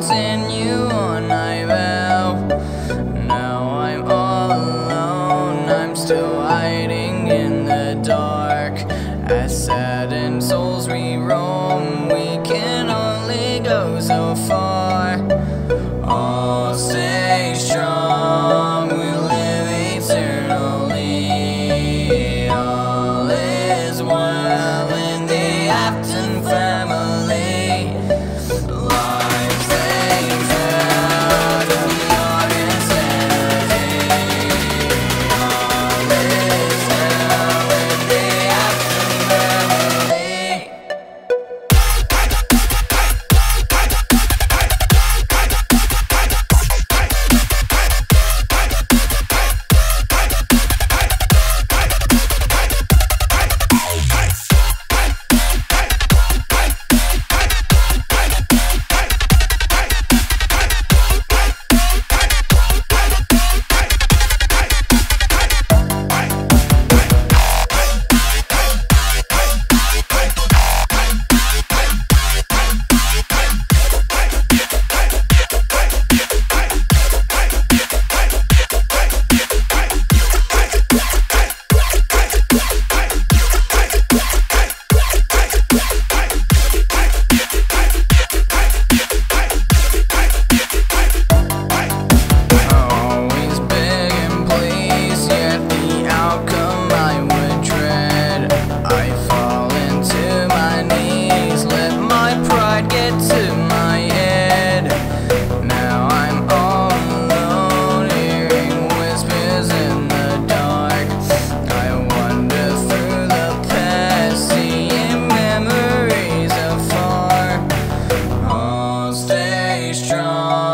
continue on, I vow. Now I'm all alone, I'm still hiding in the dark. As saddened souls we roam, we can only go so far. All stay strong, we'll live eternally. All is well in the Afton family. Strong.